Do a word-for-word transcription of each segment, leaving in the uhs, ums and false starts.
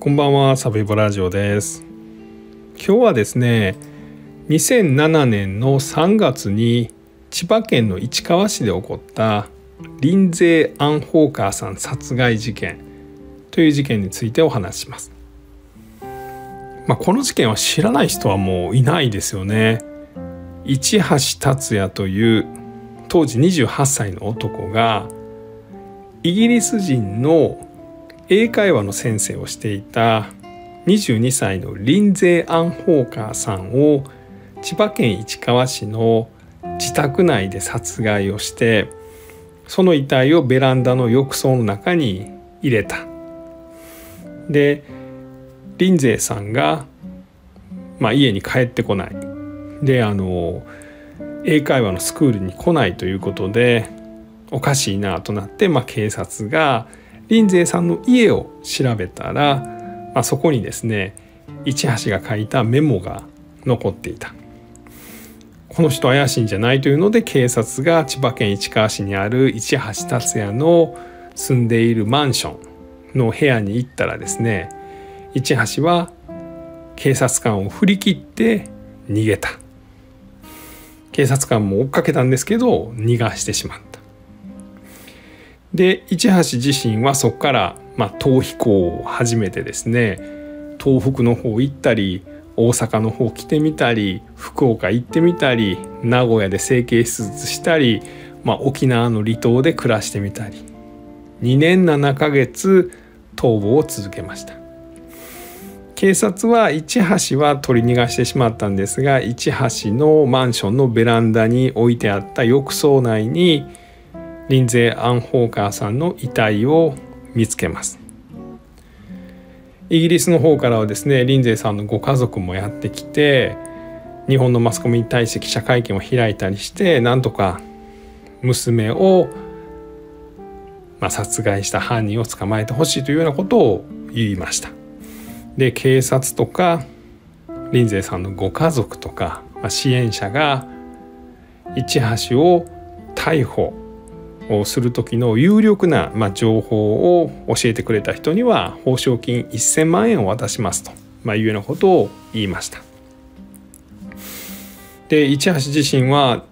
こんばんは、サブイボラジオです。今日はですね、にせんななねんのさんがつに千葉県の市川市で起こった林税アン・ホーカーさん殺害事件という事件についてお話しします。まあ、この事件は知らない人はもういないですよね。市橋達也という当時にじゅうはっさいの男がイギリス人の英会話の先生をしていたにじゅうにさいの林税アン・ホーカーさんを千葉県市川市の自宅内で殺害をして、その遺体をベランダの浴槽の中に入れた。で林税さんが、まあ、家に帰ってこないで、あの英会話のスクールに来ないということでおかしいなとなって、まあ、警察が林税さんの家を調べたら、まあ、そこにですね、市橋が書いたメモが残っていた。この人怪しいんじゃないというので、警察が千葉県市川市にある市橋達也の住んでいるマンションの部屋に行ったらですね、市橋は警察官を振り切って逃げた。警察官も追っかけたんですけど逃がしてしまった。で市橋自身はそこから、まあ、逃避行を始めてですね、東北の方行ったり大阪の方来てみたり福岡行ってみたり名古屋で整形手術したり、まあ、沖縄の離島で暮らしてみたり、にねんななかげつ逃亡を続けました。警察は市橋は取り逃がしてしまったんですが、市橋のマンションのベランダに置いてあった浴槽内に林税アン・ホーカーさんの遺体を見つけます。イギリスの方からはですね、林税さんのご家族もやってきて、日本のマスコミに対して記者会見を開いたりして、なんとか娘を、まあ、殺害した犯人を捕まえてほしいというようなことを言いました。で警察とか林税さんのご家族とか、まあ、支援者が市橋を逮捕をする時の有力な、まあ、情報を教えてくれた人には報奨金いっせんまんえんを渡しますと、まあ、いうようなことを言いました。で市橋自身は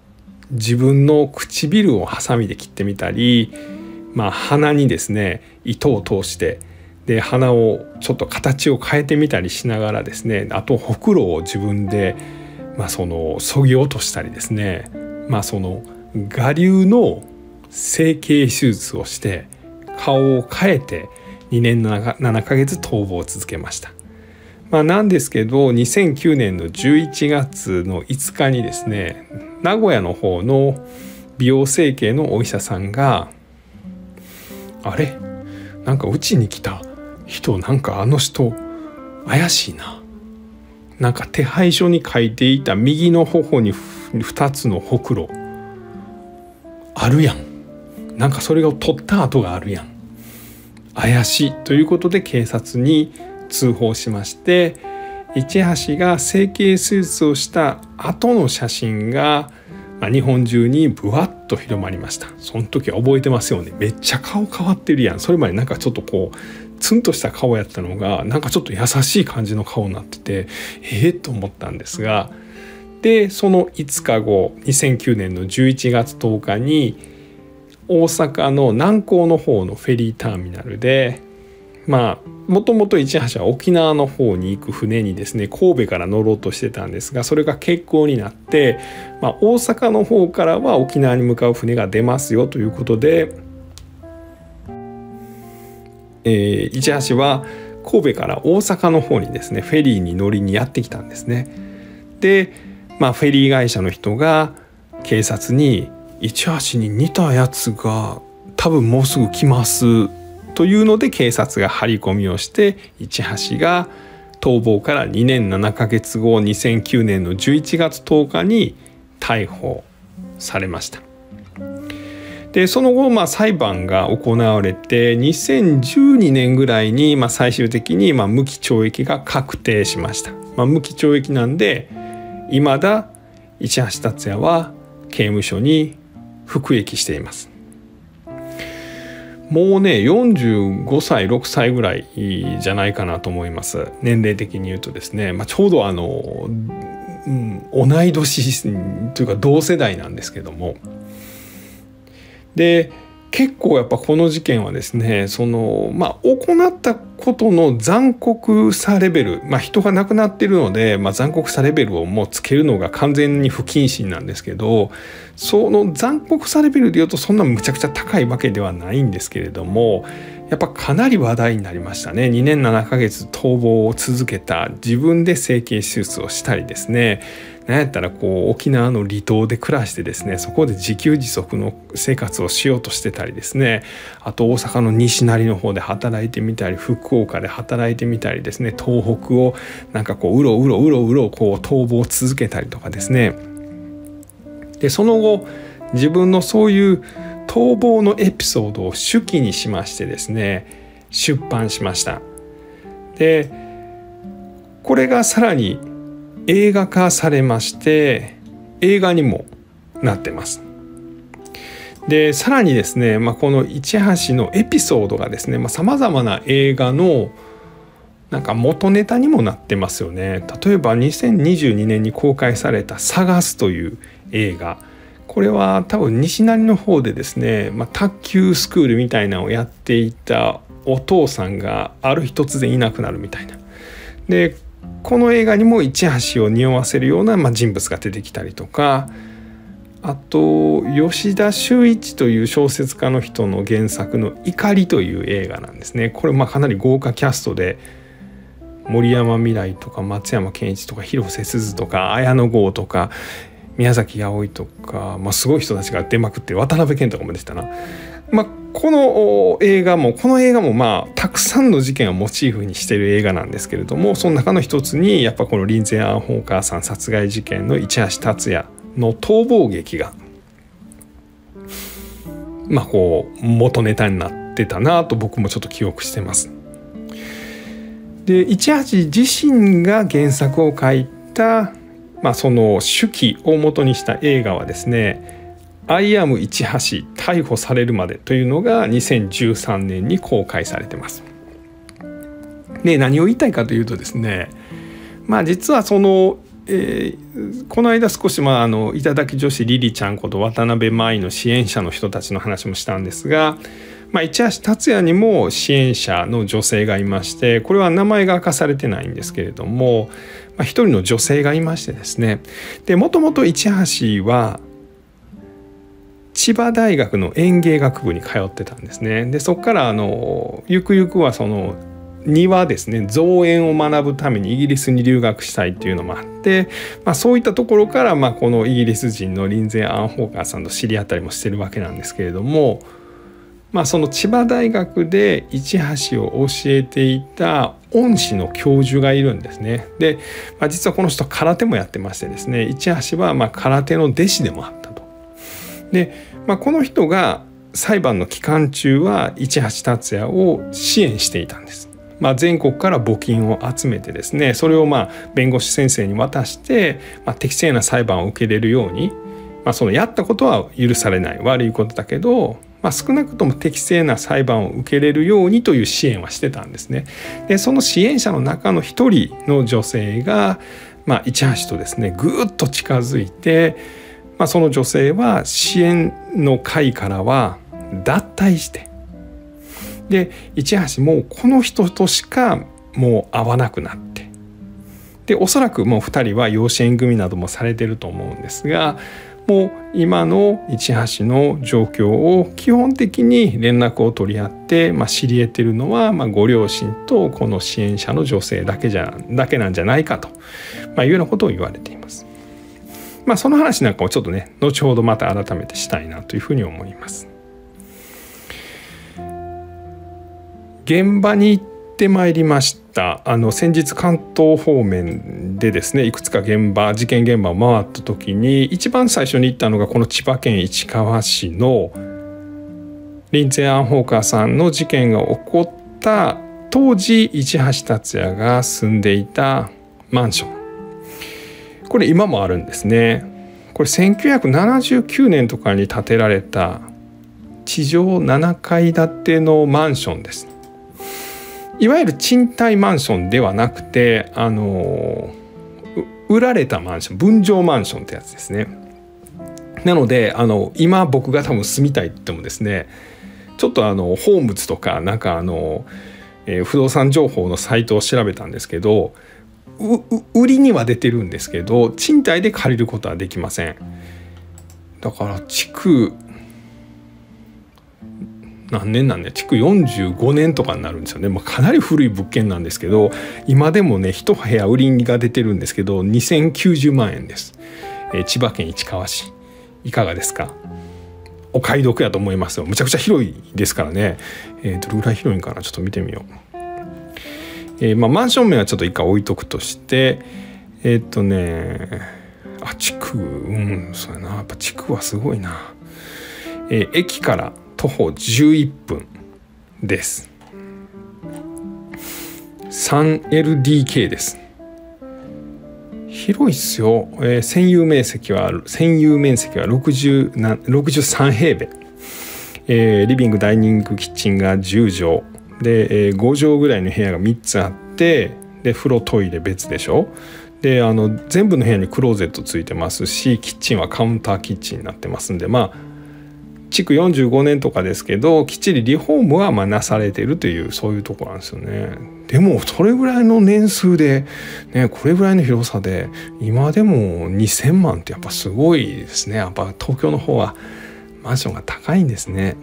自分の唇をハサミで切ってみたり、まあ、鼻にですね糸を通して、で鼻をちょっと形を変えてみたりしながらですね、あとほくろを自分で、まあ、そのそぎ落としたりですね、まあ、その我流の整形手術をして顔を変えてにねんななかげつ逃亡を続けました。まあ、なんですけどにせんきゅうねんのじゅういちがつのいつかにですね、名古屋の方の美容整形のお医者さんが「あれ?なんかうちに来た人、なんかあの人怪しいな。なんか手配書に書いていた右の頬にふたつのほくろあるやん。なんかそれを取った跡があるやん。怪しい」ということで警察に通報しまして、市橋が整形手術をした後の写真が、まあ、日本中にぶわっと広まりました。その時は覚えてますよね。めっちゃ顔変わってるやん。それまでなんかちょっとこうツンとした顔やったのが、なんかちょっと優しい感じの顔になってて、ええと思ったんですが、でそのいつかごにせんきゅうねんのじゅういちがつとおかに大阪の南港の方のフェリーターミナルで、まあもともと市橋は沖縄の方に行く船にですね神戸から乗ろうとしてたんですが、それが欠航になって、まあ、大阪の方からは沖縄に向かう船が出ますよということで、えー、市橋は神戸から大阪の方にですねフェリーに乗りにやってきたんですね。でまあ、フェリー会社の人が警察に「市橋に似たやつが多分もうすぐ来ます」というので、警察が張り込みをして、市橋が逃亡からにねんななかげつごにせんきゅうねんのじゅういちがつとおかに逮捕されました。でその後、まあ、裁判が行われてにせんじゅうにねんぐらいに、まあ、最終的に、まあ、無期懲役が確定しました。まあ、無期懲役なんでいまだ市橋達也は刑務所に服役しています。もうねよんじゅうごさいろくさいぐらいじゃないかなと思います。年齢的に言うとですね、まあ、ちょうどあの、うん、同い年というか同世代なんですけども、で結構やっぱこの事件はですね、そのまあ行ったことの残酷さレベル、まあ、人が亡くなっているので、まあ、残酷さレベルをもうつけるのが完全に不謹慎なんですけど、その残酷さレベルでいうとそんなむちゃくちゃ高いわけではないんですけれども、やっぱかなり話題になりましたね。にねんななかげつ逃亡を続けた、自分で整形手術をしたりですね、なんやったらこう沖縄の離島で暮らしてですね、そこで自給自足の生活をしようとしてたりですね、あと大阪の西成の方で働いてみたり、福岡で働いてみたりですね、東北をなんかこううろうろうろうろこう逃亡を続けたりとかですね、でその後自分のそういう逃亡のエピソードを手記にしましてですね、出版しました。でこれがさらに映画化されまして、映画にもなってます。でさらにですね、まあ、この市橋のエピソードがですね、さまざまな映画のなんか元ネタにもなってますよね。例えばにせんにじゅうにねんに公開された「探す」という映画、これは多分西成の方でですね、まあ、卓球スクールみたいなのをやっていたお父さんがある日突然いなくなるみたいな。でこの映画にも市橋を匂わせるような、まあ、人物が出てきたりとか、あと吉田修一という小説家の人の原作の「怒り」という映画なんですね。これまあかなり豪華キャストで森山未来とか松山ケンイチとか広瀬すずとか綾野剛とか宮崎葵とか、まあ、すごい人たちが出まくって、渡辺謙とかも出てたな。まあ、この映画もこの映画もまあたくさんの事件をモチーフにしている映画なんですけれども、その中の一つにやっぱこのリンゼー・アン・ホーカーさん殺害事件の市橋達也の逃亡劇が、まあ、こう元ネタになってたなと僕もちょっと記憶してます。で市橋自身が原作を書いた、まあ、その手記を元にした映画はですね「アイアム市橋逮捕されるまで」というのがにせんじゅうさんねんに公開されてます。で何を言いたいかというとですね、まあ実はそのえー、この間少し、まあ、あの頂き女子リリちゃんこと渡辺舞の支援者の人たちの話もしたんですが、まあ、市橋達也にも支援者の女性がいまして、これは名前が明かされてないんですけれども、まあ、一人の女性がいましてですね、でもともと市橋は千葉大学の園芸学部に通ってたんですね。でそこからあのゆくゆくはその庭ですね、造園を学ぶためにイギリスに留学したいっていうのもあって、まあ、そういったところから、まあ、このイギリス人のリンゼー・アン・ホーカーさんと知り合ったりもしてるわけなんですけれども、まあ、その千葉大学で市橋を教えていた恩師の教授がいるんですね。で、まあ、実はこの人空手もやってましてですね、市橋はまあ空手の弟子でもあったと。で、まあ、この人が裁判の期間中は市橋達也を支援していたんです。まあ全国から募金を集めてですね、それをまあ弁護士先生に渡して、まあ、適正な裁判を受けれるように、まあ、そのやったことは許されない悪いことだけど、まあ、少なくとも適正な裁判を受けれるようにという支援はしてたんですね。でその支援者の中の一人の女性が、まあ、市橋とですねぐーっと近づいて、まあ、その女性は支援の会からは脱退して、で市橋もうこの人としかもう会わなくなって、でおそらくもうふたりは養子縁組などもされてると思うんですが、もう今の市橋の状況を基本的に連絡を取り合って、まあ、知り得てるのは、まあ、ご両親とこの支援者の女性だけじゃだけなんじゃないかと、まあ、いうようなことを言われています。まあ、その話なんかをちょっとね後ほどまた改めてしたいなというふうに思います。現場に行ってまいりました。あの先日関東方面でですねいくつか現場事件現場を回った時に一番最初に行ったのがこの千葉県市川市のリンゼー・アン・ホーカーさんの事件が起こった当時市橋達也が住んでいたマンション、これ今もあるんですね。これせんきゅうひゃくななじゅうきゅうねんとかに建てられた地上ななかい建てのマンションです。いわゆる賃貸マンションではなくて、あの売られたマンション、分譲マンションってやつですね。なのであの今僕が多分住みたいって言ってもですね、ちょっとあのホームズとかなんかあの、えー、不動産情報のサイトを調べたんですけど、売りには出てるんですけど賃貸で借りることはできません。だから築何年なんね、築よんじゅうごねんとかになるんですよね。まあ、かなり古い物件なんですけど、今でもね一部屋売りが出てるんですけどにせんきゅうじゅうまんえんです。えー、千葉県市川市いかがですか？お買い得やと思いますよ。むちゃくちゃ広いですからね。えー、どれぐらい広いんかな、ちょっと見てみよう。えーまあ、マンション名はちょっと一回置いとくとして、えー、っとねあ地区うんそうやな、やっぱ地区はすごいな。えー、駅から徒歩じゅういっぷんです。 スリーエルディーケー です。広いっすよ。えー、占有面積は占有面積はろくじゅうさんへいべい、えー、リビングダイニングキッチンがじゅうじょうで、えー、ごじょうぐらいの部屋がみっつあって、で風呂トイレ別でしょ。であの全部の部屋にクローゼットついてますし、キッチンはカウンターキッチンになってますんで、まあ築よんじゅうごねんとかですけどきっちりリフォームはまあなされてるという、そういうところなんですよね。でもそれぐらいの年数で、ね、これぐらいの広さで今でもにせんまんってやっぱすごいですね。やっぱ東京の方はマンションが高いんですね。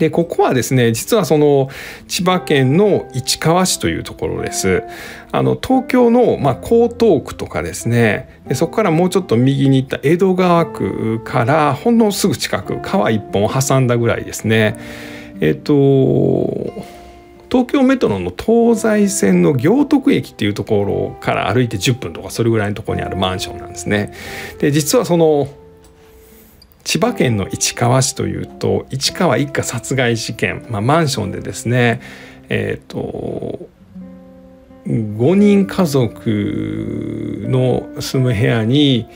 でここはですね、実はその千葉県の市川市というところです。あの東京の、まあ、江東区とかですね、でそこからもうちょっと右に行った江戸川区からほんのすぐ近く、川一本を挟んだぐらいですね。えっと東京メトロの東西線の行徳駅っていうところから歩いてじゅっぷんとかそれぐらいのところにあるマンションなんですね。で実はその千葉県の市川市というと市川一家殺害事件、まあ、マンションでですね、えー、とごにんかぞくの住む部屋に、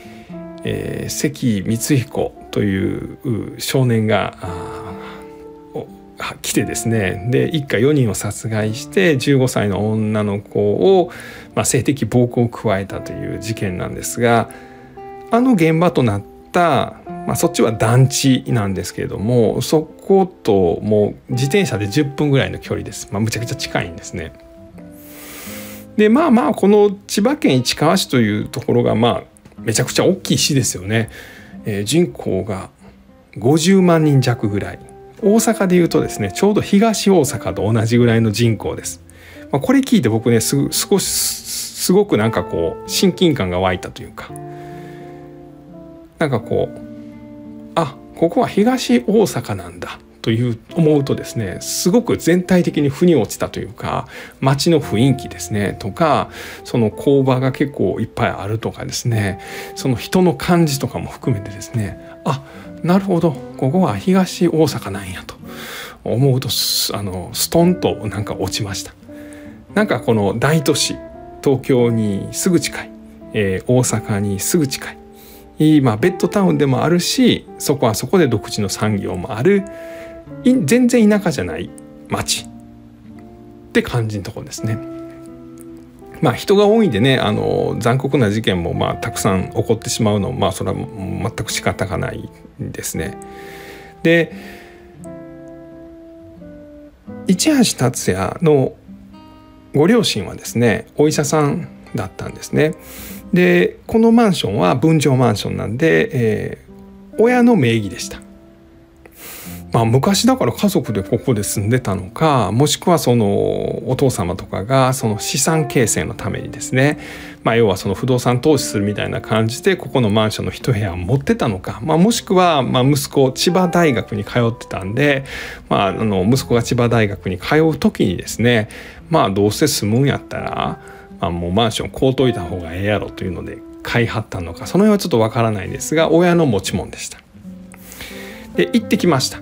えー、関光彦という少年が来てですね、で一家よにんを殺害してじゅうごさいの女の子を、まあ、性的暴行を加えたという事件なんですが、あの現場となったまあそっちは団地なんですけれども、そこともう自転車でじゅっぷんぐらいの距離です。まあ、むちゃくちゃ近いんですね。でまあまあこの千葉県市川市というところがまあめちゃくちゃ大きい市ですよね。えー、人口がごじゅうまんにんじゃくぐらい、大阪でいうとですねちょうど東大阪と同じぐらいの人口です。まあ、これ聞いて僕ねす少しすごくなんかこう親近感が湧いたというか、なんかこうあ、ここは東大阪なんだという思うとですね、すごく全体的に腑に落ちたというか、街の雰囲気ですねとか、その工場が結構いっぱいあるとかですね、その人の感じとかも含めてですね、あ、なるほどここは東大阪なんやと思うと、あのストンとなんか落ちました。なんかこの大都市、東京にすぐ近い、えー、大阪にすぐ近い、今ベッドタウンでもあるし、そこはそこで独自の産業もある、全然田舎じゃない町って感じのところですね。まあ人が多いんでね、あの残酷な事件もまあたくさん起こってしまうのも、まあそれは全く仕方がないですね。で市橋達也のご両親はですねお医者さんだったんですね。でこのマンションは分譲マンションなんで、えー、親の名義でした。まあ、昔だから家族でここで住んでたのか、もしくはそのお父様とかがその資産形成のためにですね、まあ、要はその不動産投資するみたいな感じでここのマンションの一部屋を持ってたのか、まあ、もしくはまあ息子千葉大学に通ってたんで、まあ、あの息子が千葉大学に通う時にですね、まあどうせ住むんやったらまあもうマンション買うといた方がええやろというので買い張ったのか、その辺はちょっとわからないですが親の持ち物でした。で行ってきました。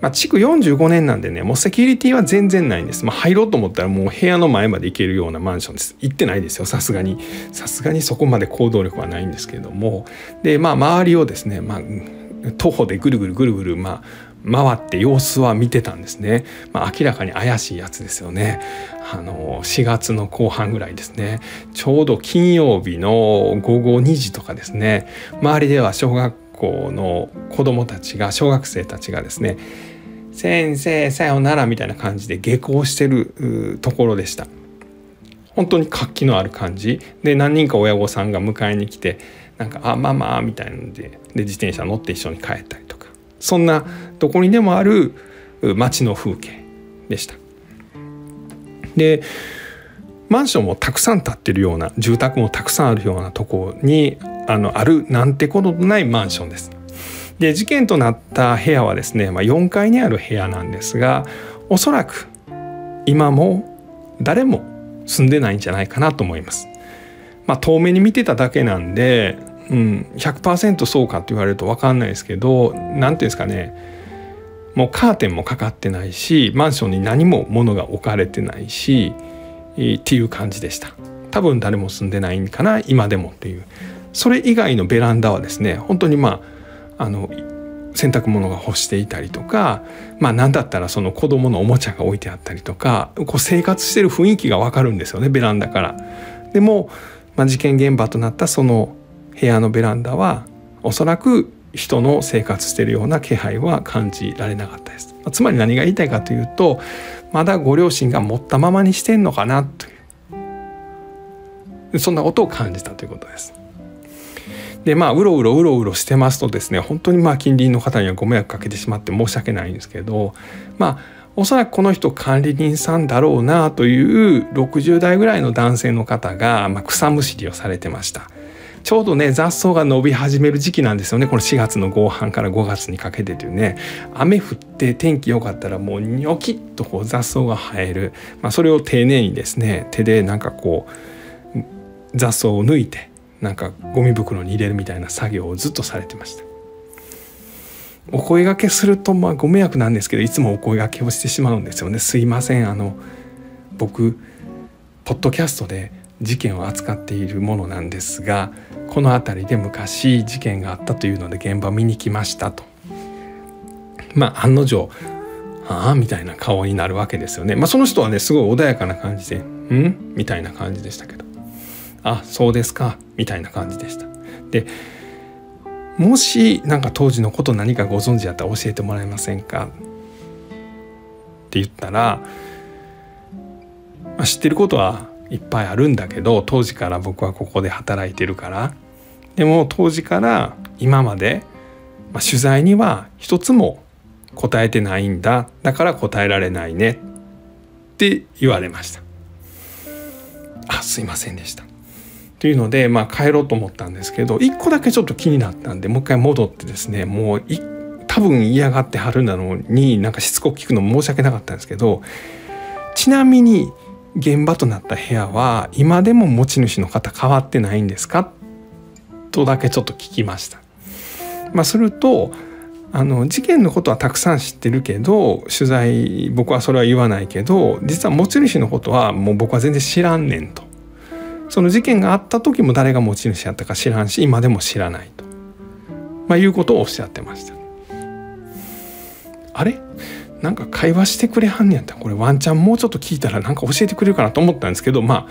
まあ、築よんじゅうごねんなんでね、もうセキュリティは全然ないんです。まあ、入ろうと思ったらもう部屋の前まで行けるようなマンションです。行ってないですよ、さすがにさすがにそこまで行動力はないんですけれども、でまあ周りをですね、まあ、徒歩でぐるぐるぐるぐる、まあ、回って様子は見てたんですね。まあ、明らかに怪しいやつですよね。あのしがつの後半ぐらいですね、ちょうど金曜日のごごにじとかですね、周りでは小学校の子どもたちが小学生たちがですね「先生さよなら」みたいな感じで下校してるところでした。本当に活気のある感じで、何人か親御さんが迎えに来て、なんか「あ、ママ」みたいなので、で自転車乗って一緒に帰ったりとか、そんなどこにでもある街の風景でした。でマンションもたくさん建ってるような、住宅もたくさんあるようなとこに あの、あるなんてことのないマンションです。で事件となった部屋はですね、まあ、よんかいにある部屋なんですが、おそらく今も誰も住んでないんじゃないかなと思います。まあ、遠目に見てただけなんで、うん、ひゃくパーセント そうかって言われると分かんないですけど、何ていうんですかね、もうカーテンもかかってないし、マンションに何も物が置かれてないしっていう感じでした。多分誰も住んでないんかな今でもっていう。それ以外のベランダはですね、本当にまああの洗濯物が干していたりとか、まあ何だったらその子供のおもちゃが置いてあったりとか、こう生活してる雰囲気が分かるんですよね、ベランダから。でもまあ、事件現場となったその部屋のベランダはおそらく人の生活しているような気配は感じられなかったです。つまり何が言いたいかというと、まだご両親が持ったままにしてんのかなという、そんなことを感じたということです。でまあうろうろうろうろしてますとですね、本当にまあ近隣の方にはご迷惑かけてしまって申し訳ないんですけど、まあおそらくこの人管理人さんだろうなというろくじゅうだいぐらいの男性の方が、まあ、草むしりをされてました。ちょうどね雑草が伸び始める時期なんですよね、このしがつの後半からごがつにかけてというね。雨降って天気良かったらもうニョキッとこう雑草が生える、まあ、それを丁寧にですね手でなんかこう雑草を抜いてなんかゴミ袋に入れるみたいな作業をずっとされてました。お声がけするとまあご迷惑なんですけど、いつもお声がけをしてしまうんですよね。すいません、あの僕ポッドキャストで事件を扱っているものなんですが、この辺りで昔事件があったというので現場見に来ましたと。まあ案の定「ああ」みたいな顔になるわけですよね。まあその人はねすごい穏やかな感じで「ん?」みたいな感じでしたけど「あ、そうですか」みたいな感じでした。でもしなんか当時のこと何かご存知だったら教えてもらえませんかって言ったら、まあ、知ってることはいっぱいあるんだけど、当時から僕はここで働いてるから、でも当時から今まで、まあ、取材には一つも答えてないんだ、だから答えられないねって言われました。あ、すいませんでしたというので、まあ、帰ろうと思ったんですけど、いっこだけちょっと気になったんでもう一回戻ってですね、もうい多分嫌がってはるなのになんかしつこく聞くのも申し訳なかったんですけど、ちなみに現場となった部屋は今でも持ち主の方変わってないんですかとだけちょっと聞きました。まあ、するとあの事件のことはたくさん知ってるけど、取材僕はそれは言わないけど、実は持ち主のことはもう僕は全然知らんねんと。その事件があった時も誰が持ち主やったか知らんし、今でも知らないと、まあ、いうことをおっしゃってました。あれなんか会話してくれはんねやったらこれワンチャンもうちょっと聞いたらなんか教えてくれるかなと思ったんですけど、ま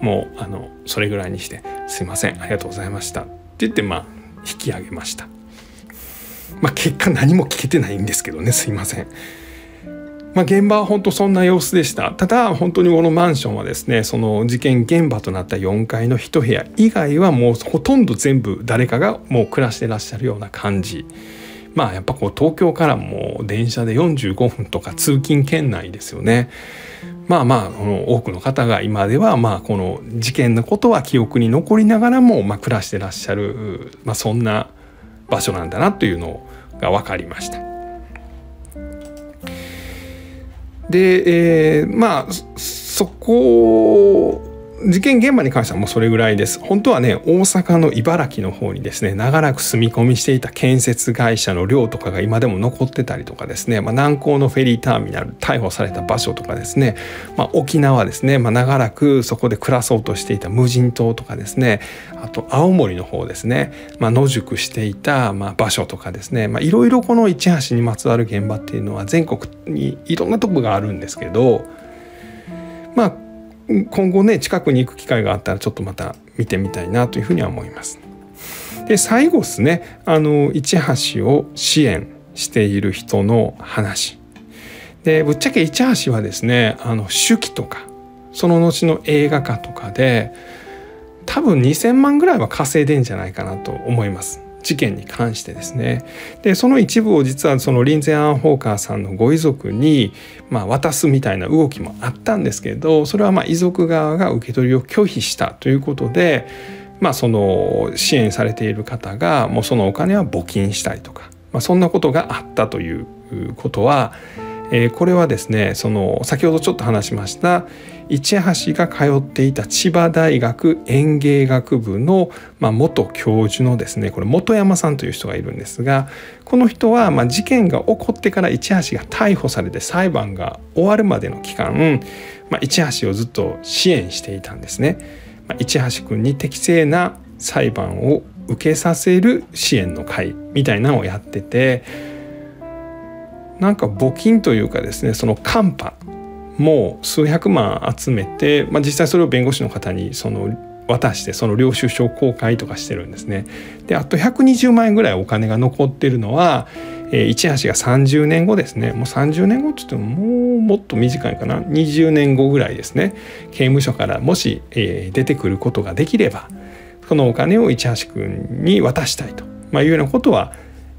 あもうあのそれぐらいにして「すいませんありがとうございました」って言ってまあ引き上げました。まあ結果何も聞けてないんですけどね、すいません。まあ、現場は本当そんな様子でした。ただ本当にこのマンションはですね、その事件現場となったよんかいの一部屋以外はもうほとんど全部誰かがもう暮らしてらっしゃるような感じ。まあやっぱこう東京からもう電車でよんじゅうごふんとか通勤圏内ですよね。まあまあこの多くの方が今ではまあこの事件のことは記憶に残りながらもまあ暮らしてらっしゃる、まあ、そんな場所なんだなというのが分かりました。でえー、まあそこ事件現場に関してはもうそれぐらいです。本当はね、大阪の茨城の方にですね、長らく住み込みしていた建設会社の寮とかが今でも残ってたりとかですね、まあ、南港のフェリーターミナル、逮捕された場所とかですね、まあ、沖縄ですね、まあ、長らくそこで暮らそうとしていた無人島とかですね、あと青森の方ですね、まあ、野宿していたまあ場所とかですね、いろいろこの市橋にまつわる現場っていうのは全国にいろんなとこがあるんですけど、まあ今後ね、近くに行く機会があったらちょっとまた見てみたいなというふうには思います。で、最後ですね、あの市橋を支援している人の話で、ぶっちゃけ市橋はですね、あの手記とかその後の映画化とかで多分にせんまんぐらいは稼いでんじゃないかなと思います、事件に関してですね。でその一部を実はそのリンゼン・アン・ホーカーさんのご遺族に、まあ、渡すみたいな動きもあったんですけど、それはまあ遺族側が受け取りを拒否したということで、まあ、その支援されている方がもうそのお金は募金したりとか、まあ、そんなことがあったということは、えー、これはですね、その先ほどちょっと話しました市橋が通っていた千葉大学園芸学部の、まあ、元教授のですね、これ本山さんという人がいるんですが、この人は、まあ、事件が起こってから市橋が逮捕されて裁判が終わるまでの期間、まあ、市橋をずっと支援していたんですね。まあ、市橋君に適正な裁判を受けさせる支援の会みたいなのをやってて、なんか募金というかですね、そのカンパもう数百万集めて、まあ、実際それを弁護士の方にその渡して、その領収書公開とかしてるんですね。であとひゃくにじゅうまんえんぐらいお金が残ってるのは、えー、市橋がさんじゅうねんごですね、もうさんじゅうねんごって言ってももうもっと短いかな、にじゅうねんごぐらいですね、刑務所からもし、えー、出てくることができればそのお金を市橋君に渡したいと、まあ、いうようなことは、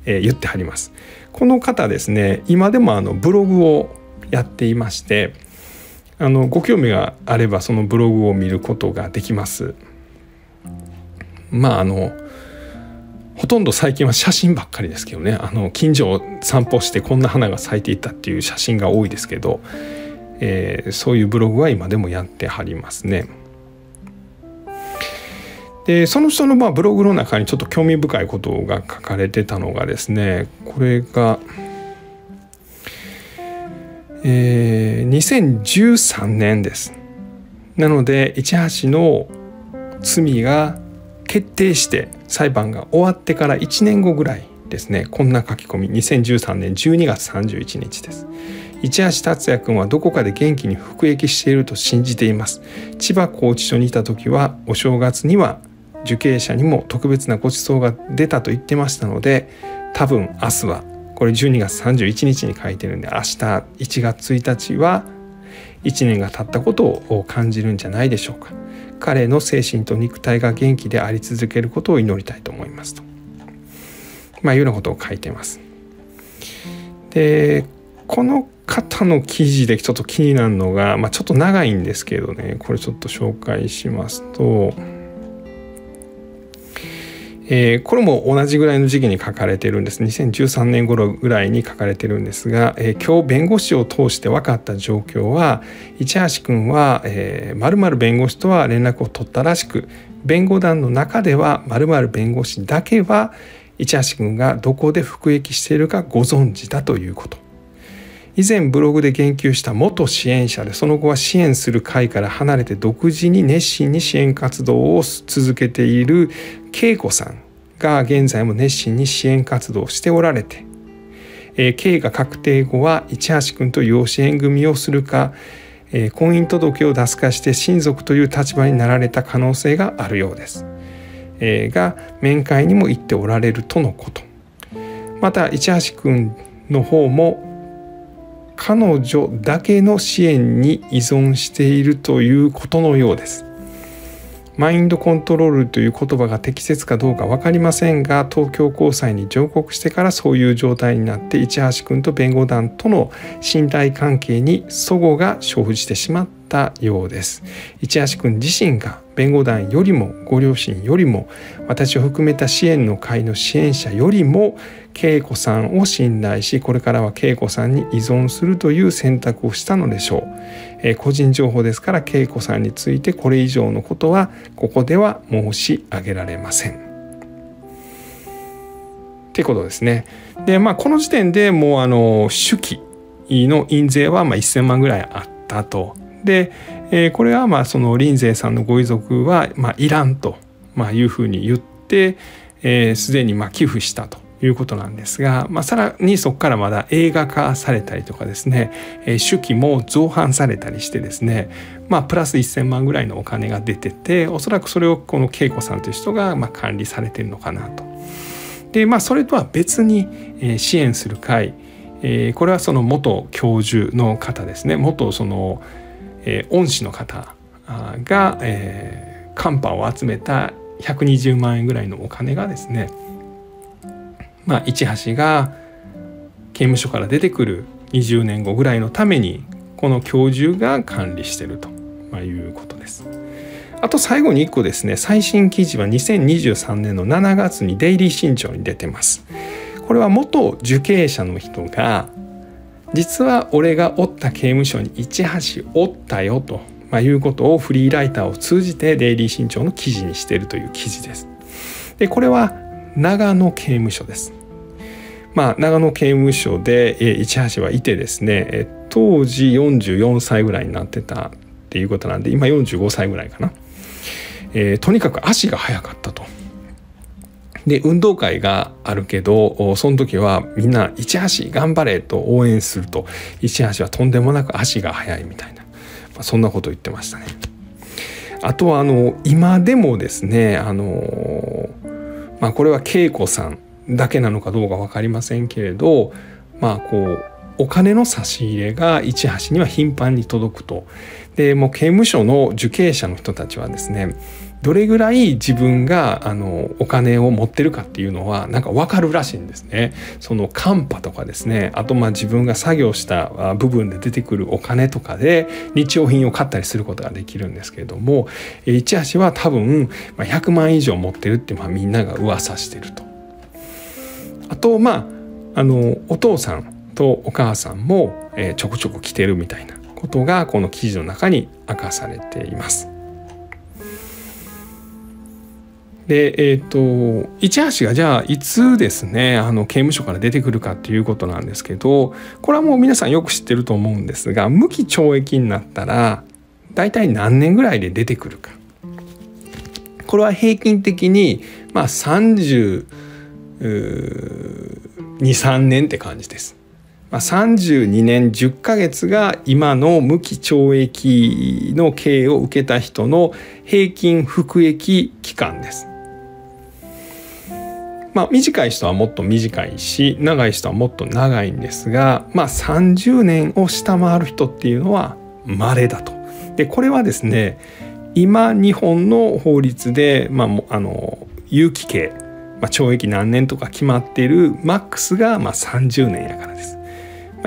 えー、言ってはります。この方ですね、今でもあのブログをやっていまして、あのご興味があればそのブログを見ることができます。まああのほとんど最近は写真ばっかりですけどね、あの近所を散歩してこんな花が咲いていたっていう写真が多いですけど、えー、そういうブログは今でもやってはりますね。でその人のまあブログの中にちょっと興味深いことが書かれてたのがですね、これが、えー、にせんじゅうさんねんです。なので市橋の罪が決定して裁判が終わってからいちねんごぐらいですね、こんな書き込み、にせんじゅうさんねんじゅうにがつさんじゅういちにちです。市橋達也君はどこかで元気に服役していると信じています。千葉拘置所にいた時はお正月には受刑者にも特別なご馳走が出たと言ってましたので、多分明日はこれじゅうにがつさんじゅういちにちに書いてるんで、明日いちがつついたちはいちねんが経ったことを感じるんじゃないでしょうか。彼の精神と肉体が元気であり続けることを祈りたいと思いますと、まあ、いうようなことを書いています。でこの方の記事でちょっと気になるのが、まあ、ちょっと長いんですけどね、これちょっと紹介しますと、えー、これも同じぐらいの時期に書かれてるんです。にせんじゅうさんねん頃ぐらいに書かれてるんですが、えー、今日弁護士を通して分かった状況は、市橋君は、えー、〇〇弁護士とは連絡を取ったらしく、弁護団の中では〇〇弁護士だけは市橋君がどこで服役しているかご存知だということ。以前ブログで言及した元支援者で、その後は支援する会から離れて独自に熱心に支援活動を続けている恵子さんが現在も熱心に支援活動をしておられて、えー、刑が確定後は市橋君と養子縁組をするか、えー、婚姻届を出すかして親族という立場になられた可能性があるようです、えー、が面会にも行っておられるとのこと。また市橋君の方も彼女だけの支援に依存しているということのようです。マインドコントロールという言葉が適切かどうか分かりませんが、東京高裁に上告してからそういう状態になって市橋君と弁護団との信頼関係に齟齬が生じてしまっったようです。市橋君自身が弁護団よりもご両親よりも私を含めた支援の会の支援者よりも恵子さんを信頼し、これからは恵子さんに依存するという選択をしたのでしょう。えー、個人情報ですから恵子さんについてこれ以上のことはここでは申し上げられません。ってことですね。で、まあ、この時点でもうあの手記の印税はまあいっせんまんぐらいあったと。で、えー、これはまあその林勢さんのご遺族はまあいらんというふうに言って、えー、すでにまあ寄付したということなんですが、まあ、さらにそこからまだ映画化されたりとかですね、えー、手記も造反されたりしてですね、まあ、プラスいっせんまんぐらいのお金が出てて、おそらくそれをこの恵子さんという人がまあ管理されてるのかなと。で、まあ、それとは別に、えー、支援する会、えー、これはその元教授の方ですね、元そのえー、恩師の方が、えー、カンパを集めたひゃくにじゅうまんえんぐらいのお金がですね、まあ、市橋が刑務所から出てくるにじゅうねんごぐらいのためにこの教授が管理してると、まあ、いうことです。あと最後にいっこですね、最新記事はにせんにじゅうさんねんのしちがつにデイリー新潮に出てます。これは元受刑者の人が実は俺がおった刑務所に市橋おったよと、まあ、いうことをフリーライターを通じてデイリー新潮の記事にしているという記事です。で、これは長野刑務所です。まあ、長野刑務所で、えー、市橋はいてですね、えー、当時よんじゅうよんさいぐらいになってたっていうことなんで、今よんじゅうごさいぐらいかな。えー、とにかく足が速かったと。で、運動会があるけどその時はみんな「市橋頑張れ」と応援すると、市橋はとんでもなく足が速いみたいな、まあ、そんなことを言ってましたね。あとはあの今でもですね、あの、まあ、これは恵子さんだけなのかどうか分かりませんけれど、まあこうお金の差し入れが市橋には頻繁に届くと。でもう刑務所の受刑者の人たちはですね、どれぐらい自分があのお金を持ってるかっていうのはなんか分かるらしいんですね。そのカンパとかですね、あとまあ自分が作業した部分で出てくるお金とかで日用品を買ったりすることができるんですけれども、市橋は多分ひゃくまん以上持ってるってまあみんなが噂してると。あとまああのお父さんとお母さんもちょこちょこ来てるみたいなことがこの記事の中に明かされています。で、えーと、市橋がじゃあいつですね、あの刑務所から出てくるかっていうことなんですけど、これはもう皆さんよく知ってると思うんですが、無期懲役になったら大体何年ぐらいで出てくるか。これは平均的にまあさんじゅうに、さんねんって感じです。まあ、さんじゅうにねんじゅっかげつが今の無期懲役の刑を受けた人の平均服役期間です。まあ、短い人はもっと短いし、長い人はもっと長いんですが、まあ、さんじゅうねんを下回る人っていうのは稀だと。で、これはですね、今日本の法律で、まあ、あの有期刑、まあ、懲役何年とか決まっているマックスがまあさんじゅうねんやからです。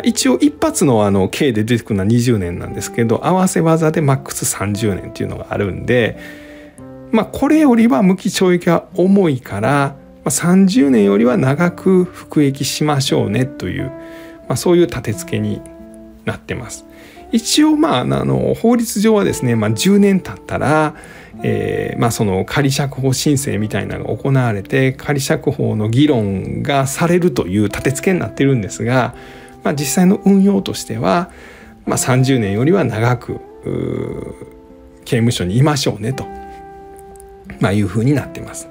一応一発のあの刑で出てくるのはにじゅうねんなんですけど、合わせ技でマックスさんじゅうねんっていうのがあるんで、まあ、これよりは無期懲役は重いからさんじゅうねんよりは長く服役しましょうねという、まあ、そういう立て付けになってます。一応まああの法律上はですね、まあ、じゅうねん経ったら、えーまあ、その仮釈放申請みたいなのが行われて仮釈放の議論がされるという立て付けになってるんですが。まあ実際の運用としては、まあ、さんじゅうねんよりは長く刑務所にいましょうねと、まあ、いうふうになってます。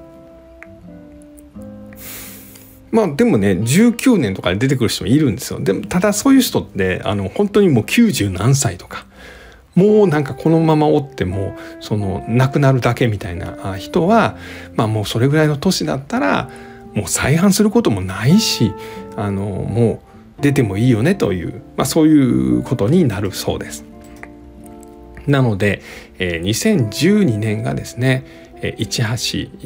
まあでもね、じゅうきゅうねんとかで出てくる人もいるんですよ。でもただそういう人ってあの本当にもうきゅうじゅうなんさいとか、もうなんかこのままおってもその亡くなるだけみたいな人は、まあ、もうそれぐらいの年だったらもう再犯することもないし、あのもう出てもいいよねという、まあ、そういうことになるそうです。なので、えー、にせんじゅうにねんがですね、えー、市橋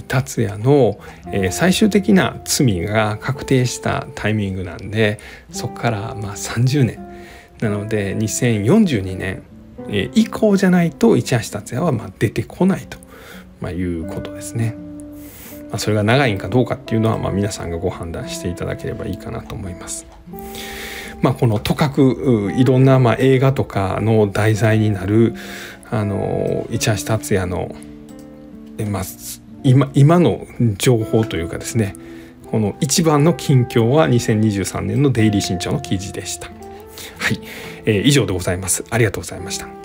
達也の、えー、最終的な罪が確定したタイミングなんで、そこからまあさんじゅうねんなのでにせんよんじゅうにねん以降じゃないと市橋達也はまあ出てこないと、まあ、いうことですね。まあ、それが長いんかどうかっていうのはまあ皆さんがご判断していただければいいかなと思います。まあ、このとかくいろんなまあ映画とかの題材になるあの市橋達也の、まあ、今, 今の情報というかですね、この一番の近況はにせんにじゅうさんねんのデイリー新潮の記事でした。はい、えー、以上でございます。ありがとうございました。